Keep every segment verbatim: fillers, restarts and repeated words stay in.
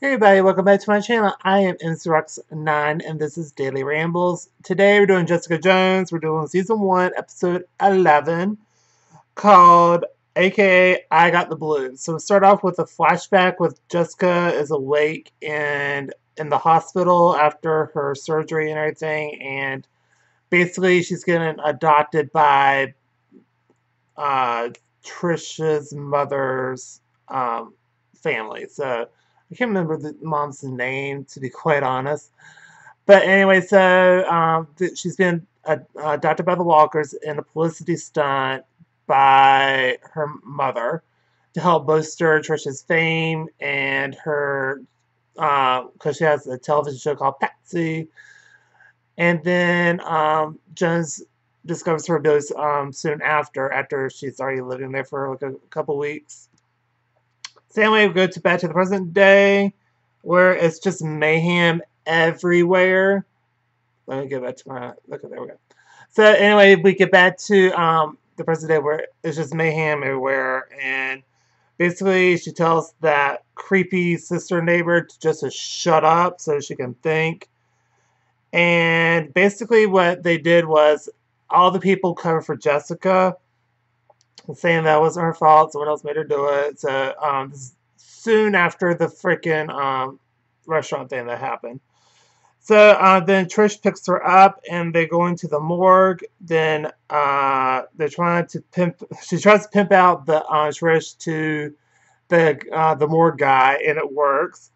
Hey everybody, welcome back to my channel. I am Instructs nine and this is Daily Rambles. Today we're doing Jessica Jones. We're doing Season one, Episode eleven, called A K A I Got the Blues. So we start off with a flashback with Jessica is awake and in the hospital after her surgery and everything. And basically she's getting adopted by uh, Trish's mother's um, family. So I can't remember the mom's name, to be quite honest. But anyway, so um, she's been uh, adopted by the Walkers in a publicity stunt by her mother to help bolster Trish's fame and her, because uh, she has a television show called Patsy. And then um, Jones discovers her abuse um, soon after, after she's already living there for like a couple weeks. So anyway, we go to back to the present day, where it's just mayhem everywhere. Let me get back to my... Okay, there we go. So anyway, we get back to um, the present day where it's just mayhem everywhere. And basically, she tells that creepy sister neighbor to just to shut up so she can think. And basically what they did was all the people covered for Jessica, saying that wasn't her fault, someone else made her do it. So, um, soon after the freaking um, restaurant thing that happened. So, uh, then Trish picks her up and they go into the morgue. Then, uh, they're trying to pimp, she tries to pimp out the uh, Trish to the, uh, the morgue guy, and it works.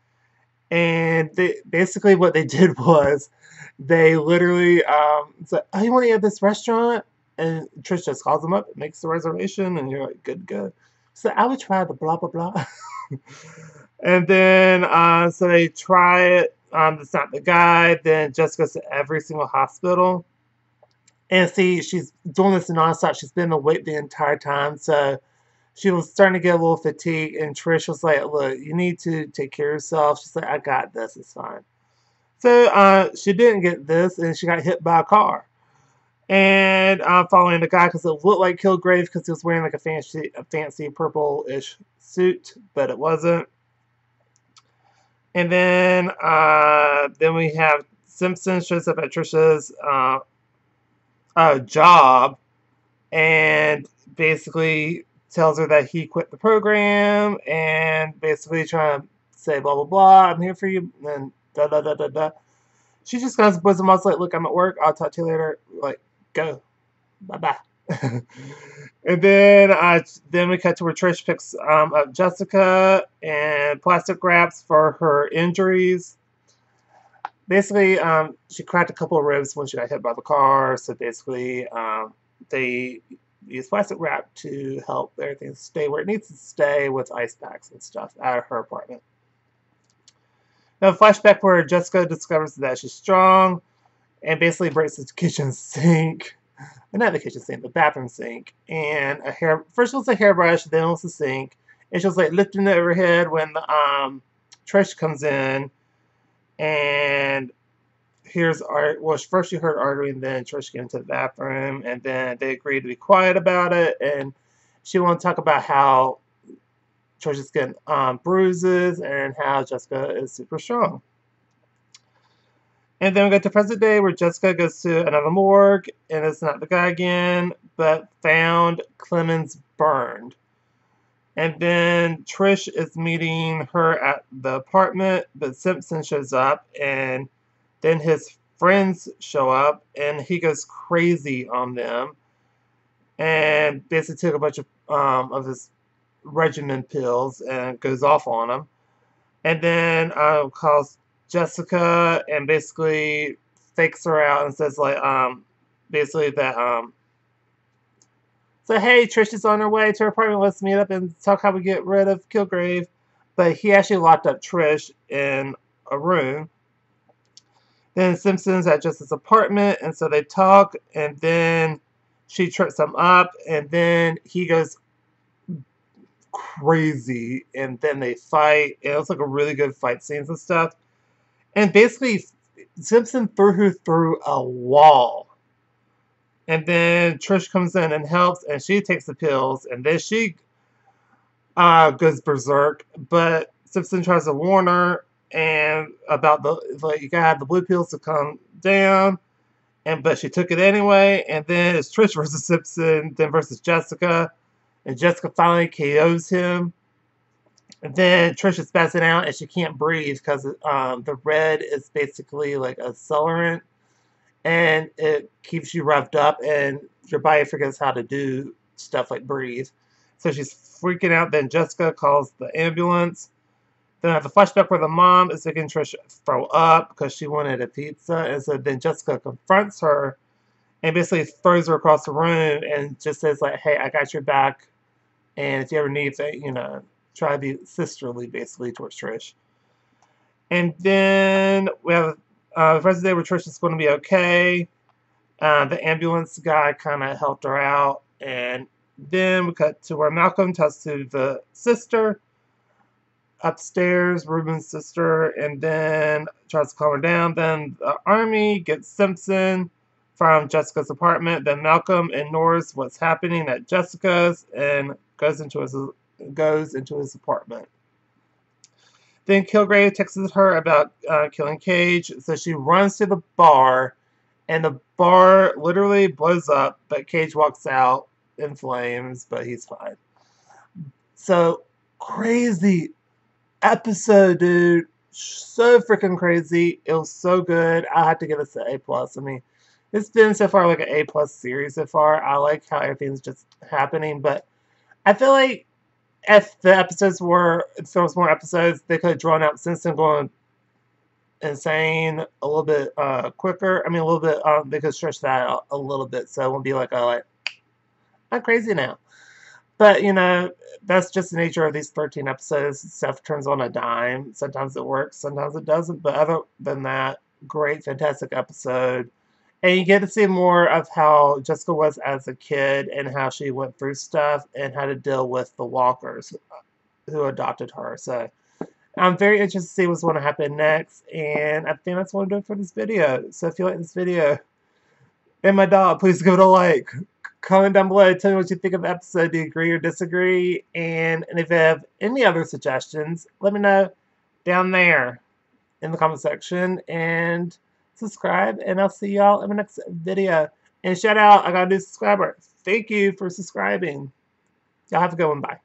And they, basically, what they did was they literally, um, said, "Oh, you want to eat at this restaurant?" And Trish just calls him up, makes the reservation, and you're like, good, good. So I would try the blah, blah, blah. And then, uh, so they try it. Um, it's not the guy. Then Jessica goes to every single hospital. And see, she's doing this nonstop. She's been awake the entire time. So she was starting to get a little fatigued. And Trish was like, "Look, you need to take care of yourself." She's like, "I got this. It's fine." So uh, she didn't get this, and she got hit by a car. And I'm uh, following the guy because it looked like Kilgrave because he was wearing like a fancy, a fancy purple-ish suit, but it wasn't. And then, uh, then we have Simpson shows up at Trish's uh, uh, job and basically tells her that he quit the program and basically trying to say blah blah blah, "I'm here for you," and da da da da da. She just goes bosom off like, "Look, I'm at work. I'll talk to you later." Like, go. Bye-bye. And then uh, then we cut to where Trish picks um, up Jessica and plastic wraps for her injuries. Basically, um, she cracked a couple of ribs when she got hit by the car. So basically, um, they use plastic wrap to help everything stay where it needs to stay with ice packs and stuff out of her apartment. Now, a flashback where Jessica discovers that she's strong and basically breaks the kitchen sink. Not the kitchen sink, the bathroom sink. And a hair, first it was a hairbrush, then it was the sink. And she was like lifting it overhead when the um, Trish comes in. And here's Art. Well, first she heard Artery, and then Trish came to the bathroom. And then they agreed to be quiet about it. And she wanted to talk about how Trish is getting um, bruises and how Jessica is super strong. And then we get to present day where Jessica goes to another morgue and it's not the guy again, but found Clemens burned. And then Trish is meeting her at the apartment, but Simpson shows up and then his friends show up and he goes crazy on them and basically took a bunch of, um, of his regimen pills and goes off on him, and then uh, calls Jessica and basically fakes her out and says like um basically that um so "Hey, Trish is on her way to her apartment. Let's meet up and talk how we get rid of Kilgrave." But he actually locked up Trish in a room. Then Simpson's at Jessica's apartment, and so they talk, and then she trips him up, and then he goes crazy, and then they fight, and it was like a really good fight scenes and stuff. And basically Simpson threw her through a wall, and then Trish comes in and helps, and she takes the pills, and then she uh, goes berserk, but Simpson tries to warn her, and about the like you gotta have the blue pills to come down, and but she took it anyway. And then it's Trish versus Simpson, then versus Jessica, and Jessica finally K Os him. And then Trish is passing out and she can't breathe because um, the red is basically like a accelerant, and it keeps you revved up and your body forgets how to do stuff like breathe. So she's freaking out. Then Jessica calls the ambulance. Then I have a flashback where the mom is making Trish throw up because she wanted a pizza. And so then Jessica confronts her and basically throws her across the room and just says, like, hey, I got your back. And if you ever need to, you know, try to be sisterly, basically, towards Trish. And then we have uh, the rest of the day where Trish is going to be okay. Uh, the ambulance guy kind of helped her out. And then we cut to where Malcolm talks to the sister upstairs, Ruben's sister, and then tries to calm her down. Then the army gets Simpson from Jessica's apartment. Then Malcolm ignores what's happening at Jessica's and goes into his goes into his apartment. Then Kilgrave texts her about uh, killing Cage, so she runs to the bar, and the bar literally blows up. But Cage walks out in flames, but he's fine. So crazy episode, dude. So freaking crazy. It was so good. I had to give this an A plus. I mean, it's been so far like an A plus series so far. I like how everything's just happening, but I feel like if the episodes were, if there was more episodes, they could have drawn out since then going insane a little bit uh, quicker. I mean, a little bit, um, they could stretch that out a little bit so it won't be like, oh, like, I'm crazy now. But, you know, that's just the nature of these thirteen episodes. Stuff turns on a dime. Sometimes it works, sometimes it doesn't. But other than that, great, fantastic episode. And you get to see more of how Jessica was as a kid and how she went through stuff and how to deal with the Walkers who adopted her. So I'm very interested to see what's going to happen next. And I think that's what I'm doing for this video. So if you like this video and my dog, please give it a like. Comment down below, tell me what you think of the episode, do you agree or disagree, and, and if you have any other suggestions, let me know down there in the comment section, and subscribe, and I'll see y'all in my next video. And shout out, I got a new subscriber. Thank you for subscribing. Y'all have a good one, bye.